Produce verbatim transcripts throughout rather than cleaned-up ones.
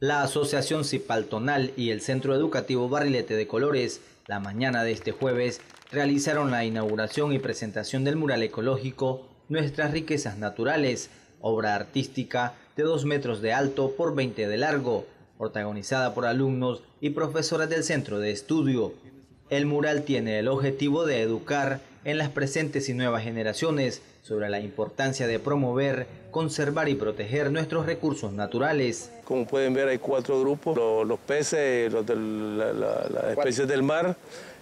la Asociación Cipaltonal y el Centro Educativo Barrilete de Colores, la mañana de este jueves, realizaron la inauguración y presentación del mural ecológico Nuestras Riquezas Naturales, obra artística de dos metros de alto por veinte de largo, protagonizada por alumnos y profesoras del centro de estudio. El mural tiene el objetivo de educar en las presentes y nuevas generaciones sobre la importancia de promover, conservar y proteger nuestros recursos naturales. Como pueden ver, hay cuatro grupos, los, los peces, los del, la, la, las especies del mar,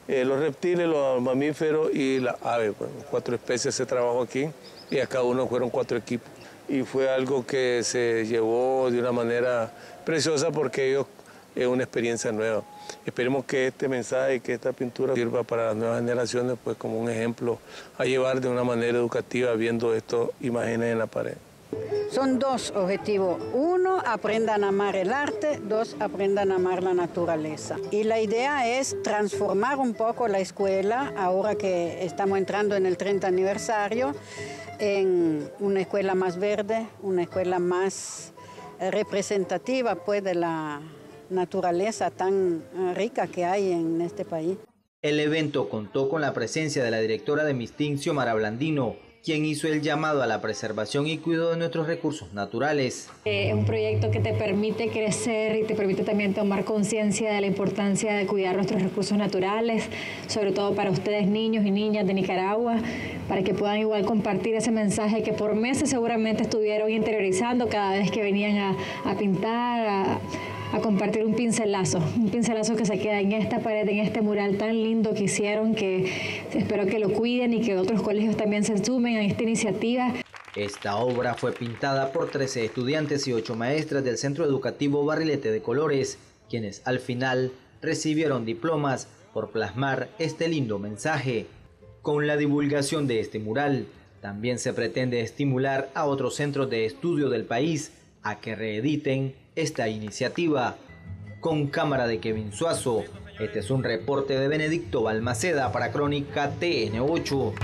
eh, los reptiles, los mamíferos y las aves. Bueno, cuatro especies se trabajó aquí y a cada uno fueron cuatro equipos. Y fue algo que se llevó de una manera preciosa porque ellos es una experiencia nueva. Esperemos que este mensaje, que esta pintura sirva para las nuevas generaciones pues como un ejemplo a llevar de una manera educativa viendo estas imágenes en la pared. Son dos objetivos. Uno, aprendan a amar el arte. Dos, aprendan a amar la naturaleza. Y la idea es transformar un poco la escuela, ahora que estamos entrando en el treinta aniversario, en una escuela más verde, una escuela más representativa pues de la naturaleza tan rica que hay en este país. El evento contó con la presencia de la directora de MISTIN, Xiomara Blandino, quien hizo el llamado a la preservación y cuidado de nuestros recursos naturales. Es eh, un proyecto que te permite crecer y te permite también tomar conciencia de la importancia de cuidar nuestros recursos naturales, sobre todo para ustedes niños y niñas de Nicaragua, para que puedan igual compartir ese mensaje que por meses seguramente estuvieron interiorizando cada vez que venían a, a pintar, a... a compartir un pincelazo, un pincelazo que se queda en esta pared, en este mural tan lindo que hicieron, que espero que lo cuiden y que otros colegios también se sumen a esta iniciativa. Esta obra fue pintada por trece estudiantes y ocho maestras del Centro Educativo Barrilete de Colores, quienes al final recibieron diplomas por plasmar este lindo mensaje. Con la divulgación de este mural, también se pretende estimular a otros centros de estudio del país a que reediten esta iniciativa. Con cámara de Kevin Suazo, este es un reporte de Benedicto Balmaceda para Crónica T N ocho.